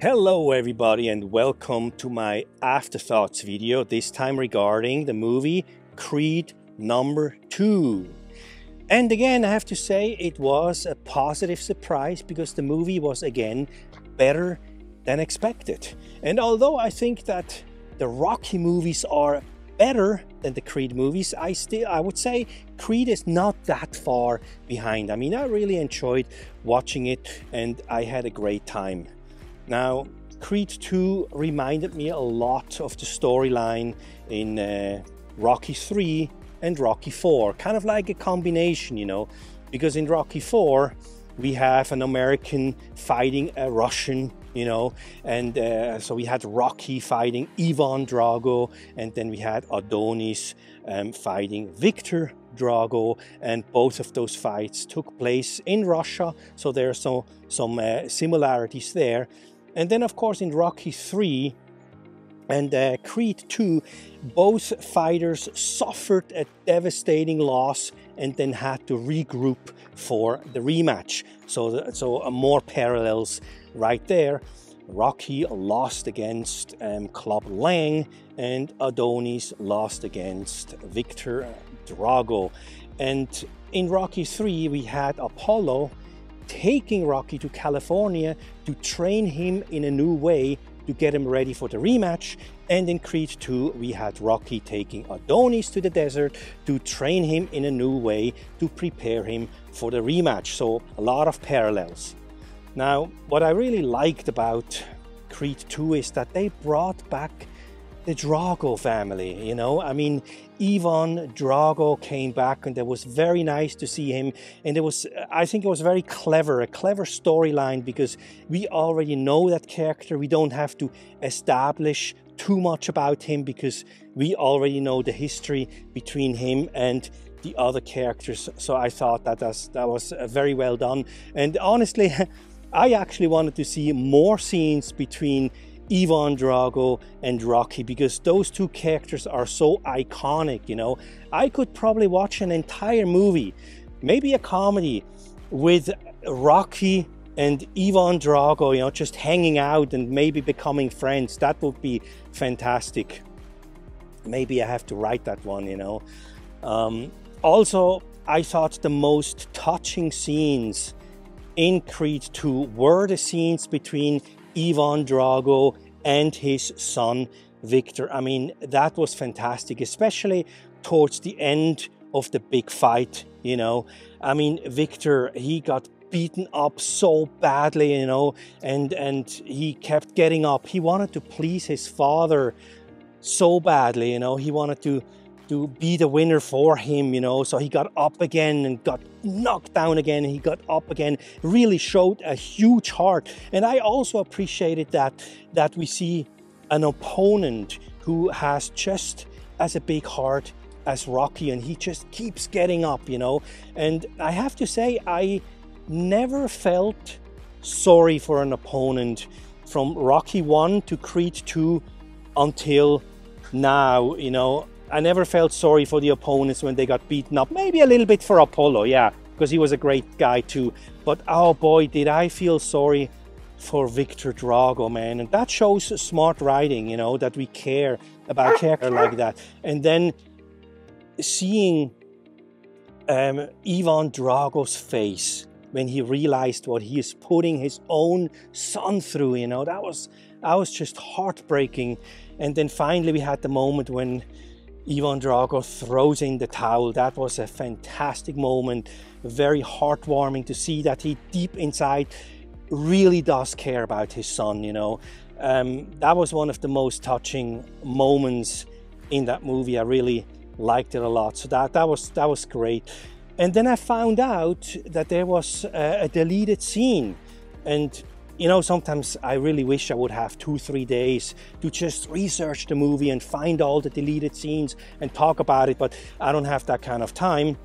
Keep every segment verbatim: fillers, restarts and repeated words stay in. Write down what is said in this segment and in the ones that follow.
Hello everybody and welcome to my afterthoughts video, this time regarding the movie Creed number two. And again, I have to say it was a positive surprise because the movie was again better than expected. And although I think that the Rocky movies are better than the Creed movies, I still I would say Creed is not that far behind. I mean, I really enjoyed watching it and I had a great time. Now, Creed two reminded me a lot of the storyline in uh, Rocky three and Rocky four. Kind of like a combination, you know, because in Rocky four, we have an American fighting a Russian, you know, and uh, so we had Rocky fighting Ivan Drago, and then we had Adonis um, fighting Victor Drago, and both of those fights took place in Russia, so there are some, some uh, similarities there. And then, of course, in Rocky three and uh, Creed two, both fighters suffered a devastating loss and then had to regroup for the rematch. So, so uh, more parallels right there. Rocky lost against um, Clubber Lang, and Adonis lost against Victor Drago. And in Rocky three, we had Apollo taking Rocky to California to train him in a new way to get him ready for the rematch. And in Creed two, we had Rocky taking Adonis to the desert to train him in a new way to prepare him for the rematch. So a lot of parallels. Now, what I really liked about Creed two is that they brought back the Drago family, you know, I mean, Ivan Drago came back and it was very nice to see him. And it was, I think it was very clever, a clever storyline, because we already know that character. We don't have to establish too much about him because we already know the history between him and the other characters. So I thought that that was very well done. And honestly, I actually wanted to see more scenes between Ivan Drago and Rocky, because those two characters are so iconic, you know. I could probably watch an entire movie, maybe a comedy, with Rocky and Ivan Drago, you know, just hanging out and maybe becoming friends. That would be fantastic. Maybe I have to write that one, you know. Um, also, I thought the most touching scenes in Creed two were the scenes between Ivan Drago and his son Victor. I mean, that was fantastic, especially towards the end of the big fight, you know. I mean, Victor, he got beaten up so badly, you know, and, and he kept getting up. He wanted to please his father so badly, you know. He wanted to, to be the winner for him, you know. So he got up again and got knocked down again, and he got up again. Really showed a huge heart. And I also appreciated that that we see an opponent who has just as a big heart as Rocky, and he just keeps getting up, you know. And I have to say, I never felt sorry for an opponent from Rocky one to Creed two until now, you know. I never felt sorry for the opponents when they got beaten up. Maybe a little bit for Apollo, yeah, because he was a great guy too. But oh boy, did I feel sorry for Victor Drago, man. And that shows smart writing, you know, that we care about a character like that. And then seeing um, Ivan Drago's face when he realized what he is putting his own son through, you know, that was, that was just heartbreaking. And then finally we had the moment when Ivan Drago throws in the towel. That was a fantastic moment. Very heartwarming to see that he deep inside really does care about his son, you know. Um, that was one of the most touching moments in that movie. I really liked it a lot. So that, that, was, that was great. And then I found out that there was a, a deleted scene. And you know, sometimes I really wish I would have two, three days to just research the movie and find all the deleted scenes and talk about it, but I don't have that kind of time.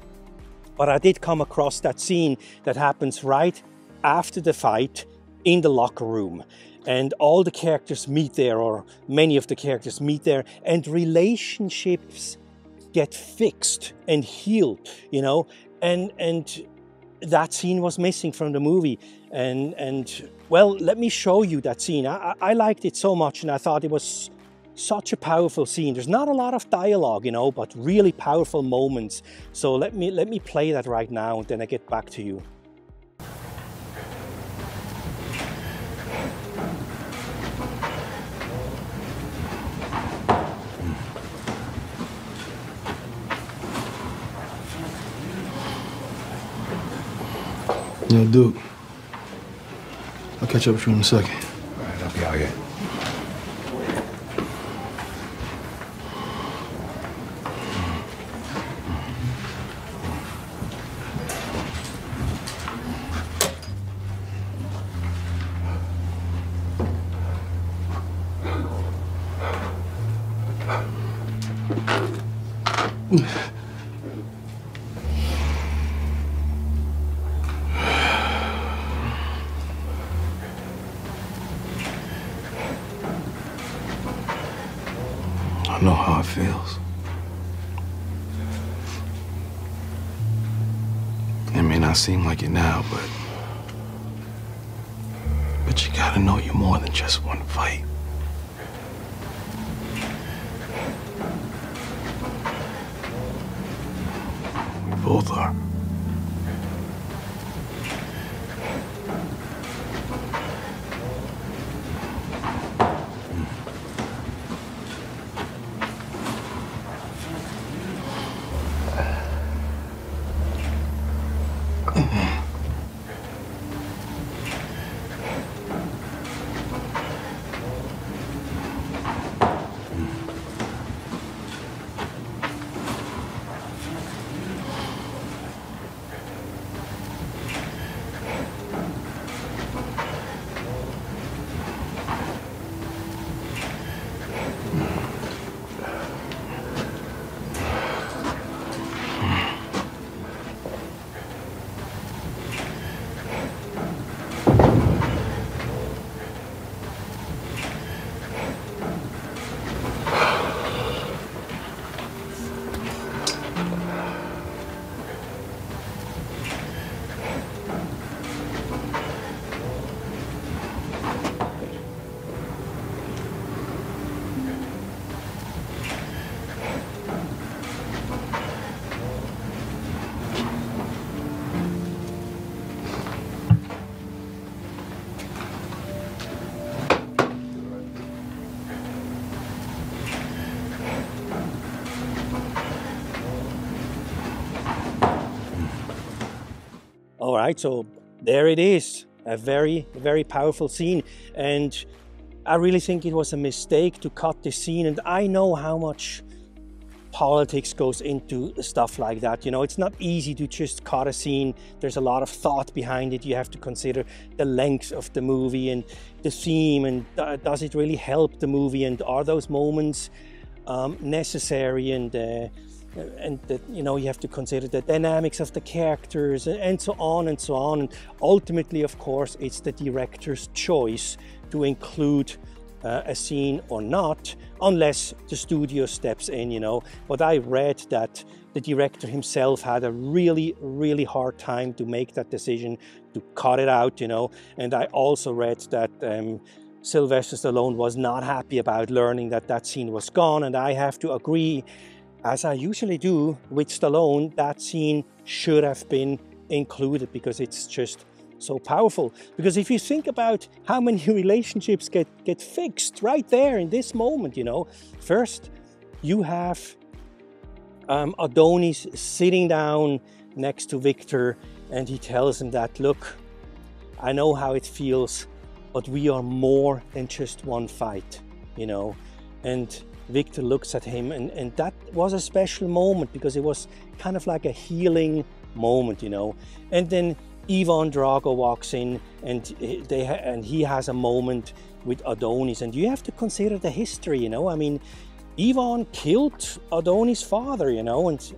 But I did come across that scene that happens right after the fight in the locker room. And all the characters meet there, or many of the characters meet there, and relationships get fixed and healed, you know, and, and that scene was missing from the movie. And, and well, let me show you that scene. I, I liked it so much, and I thought it was such a powerful scene. There's not a lot of dialogue, you know, but really powerful moments. So let me, let me play that right now, and then I get back to you. Yo, Duke, I'll catch up with you in a second. All right, I'll be out here. I know how it feels. It may not seem like it now, but but you gotta know you're more than just one fight. We both are. All right, so there it is, a very, very powerful scene. And I really think it was a mistake to cut this scene. And I know how much politics goes into stuff like that. You know, it's not easy to just cut a scene. There's a lot of thought behind it. You have to consider the length of the movie and the theme, and th- does it really help the movie? And are those moments um, necessary? And, uh, and that, you know, you have to consider the dynamics of the characters, and, and so on and so on. And ultimately, of course, it's the director's choice to include uh, a scene or not, unless the studio steps in, you know. But I read that the director himself had a really, really hard time to make that decision to cut it out, you know. And I also read that um, Sylvester Stallone was not happy about learning that that scene was gone, and I have to agree, as I usually do with Stallone, that scene should have been included because it's just so powerful. Because if you think about how many relationships get, get fixed right there in this moment, you know. First, you have um, Adonis sitting down next to Victor, and he tells him that, look, I know how it feels, but we are more than just one fight, you know. And Victor looks at him, and, and that was a special moment because it was kind of like a healing moment, you know. And then Ivan Drago walks in, and they ha and he has a moment with Adonis, and you have to consider the history, you know. I mean, Ivan killed Adonis' father, you know, and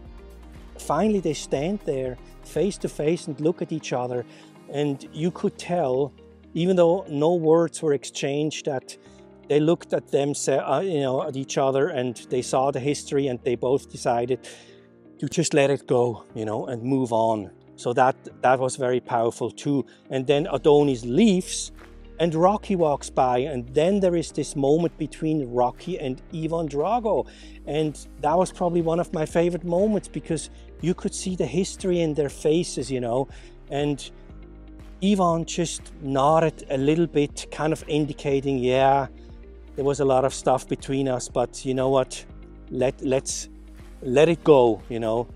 finally they stand there face to face and look at each other, and you could tell, even though no words were exchanged, that they looked at them, you know, at each other, and they saw the history, and they both decided to just let it go, you know, and move on. So that, that was very powerful too. And then Adonis leaves and Rocky walks by, and then there is this moment between Rocky and Ivan Drago. And that was probably one of my favorite moments because you could see the history in their faces, you know. And Ivan just nodded a little bit, kind of indicating, yeah, there was a lot of stuff between us, but you know what, let, let's let it go, you know.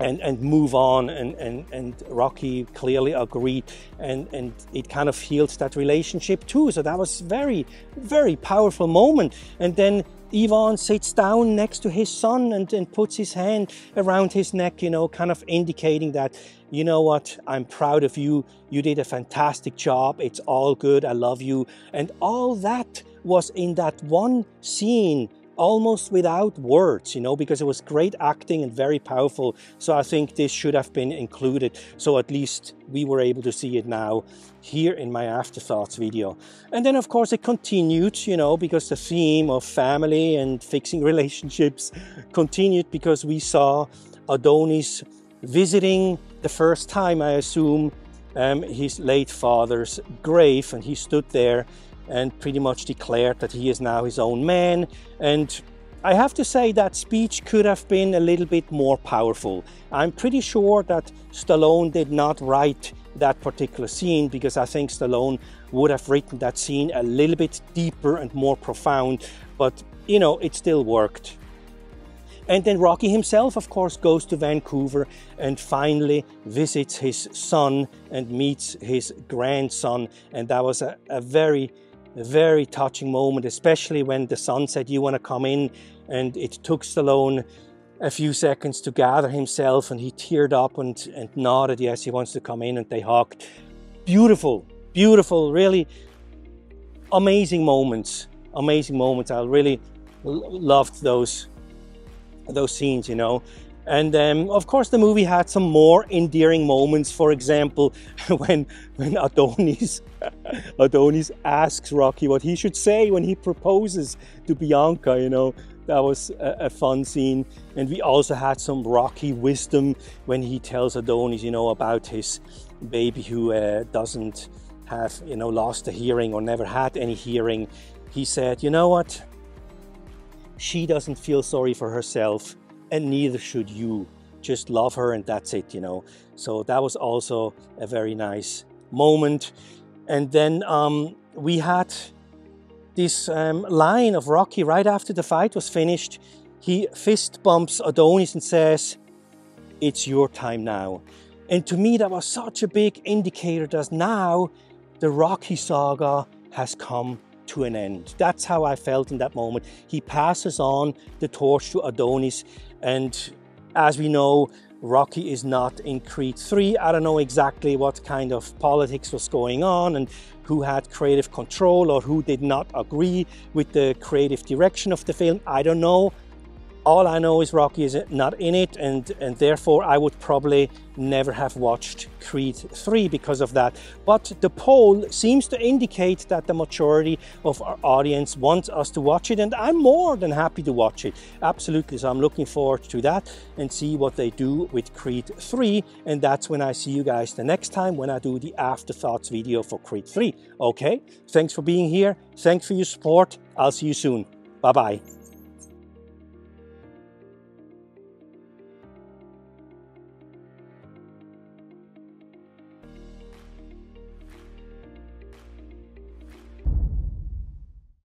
And, and move on, and, and, and Rocky clearly agreed, and, and it kind of healed that relationship too. So that was very, very powerful moment. And then Ivan sits down next to his son and, and puts his hand around his neck, you know, kind of indicating that, you know what, I'm proud of you, you did a fantastic job, it's all good, I love you. And all that was in that one scene, almost without words, you know, because it was great acting and very powerful. So I think this should have been included. So at least we were able to see it now here in my afterthoughts video. And then of course it continued, you know, because the theme of family and fixing relationships continued, because we saw Adonis visiting the first time, I assume, um, his late father's grave, and he stood there and pretty much declared that he is now his own man. And I have to say that speech could have been a little bit more powerful. I'm pretty sure that Stallone did not write that particular scene, because I think Stallone would have written that scene a little bit deeper and more profound, but you know, it still worked. And then Rocky himself, of course, goes to Vancouver and finally visits his son and meets his grandson. And that was a, a very A very touching moment, especially when the son said, you want to come in? And it took Stallone a few seconds to gather himself, and he teared up and, and nodded, yes, he wants to come in, and they hugged. Beautiful, beautiful, really amazing moments, amazing moments. I really loved those, those scenes, you know. And um, of course, the movie had some more endearing moments. For example, when, when Adonis, Adonis asks Rocky what he should say when he proposes to Bianca, you know, that was a, a fun scene. And we also had some Rocky wisdom when he tells Adonis, you know, about his baby who uh, doesn't have, you know, lost a hearing or never had any hearing. He said, you know what? She doesn't feel sorry for herself, and neither should you. Just love her and that's it, you know. So that was also a very nice moment. And then um, we had this um, line of Rocky right after the fight was finished. He fist bumps Adonis and says, it's your time now. And to me, that was such a big indicator that now the Rocky saga has come to an end. That's how I felt in that moment. He passes on the torch to Adonis, and as we know, Rocky is not in Creed three. I don't know exactly what kind of politics was going on and who had creative control or who did not agree with the creative direction of the film. I don't know. All I know is Rocky is not in it, and, and therefore I would probably never have watched Creed three because of that. But the poll seems to indicate that the majority of our audience wants us to watch it, and I'm more than happy to watch it. Absolutely, so I'm looking forward to that and see what they do with Creed three, and that's when I see you guys the next time, when I do the afterthoughts video for Creed three. Okay, thanks for being here, thanks for your support, I'll see you soon, bye-bye.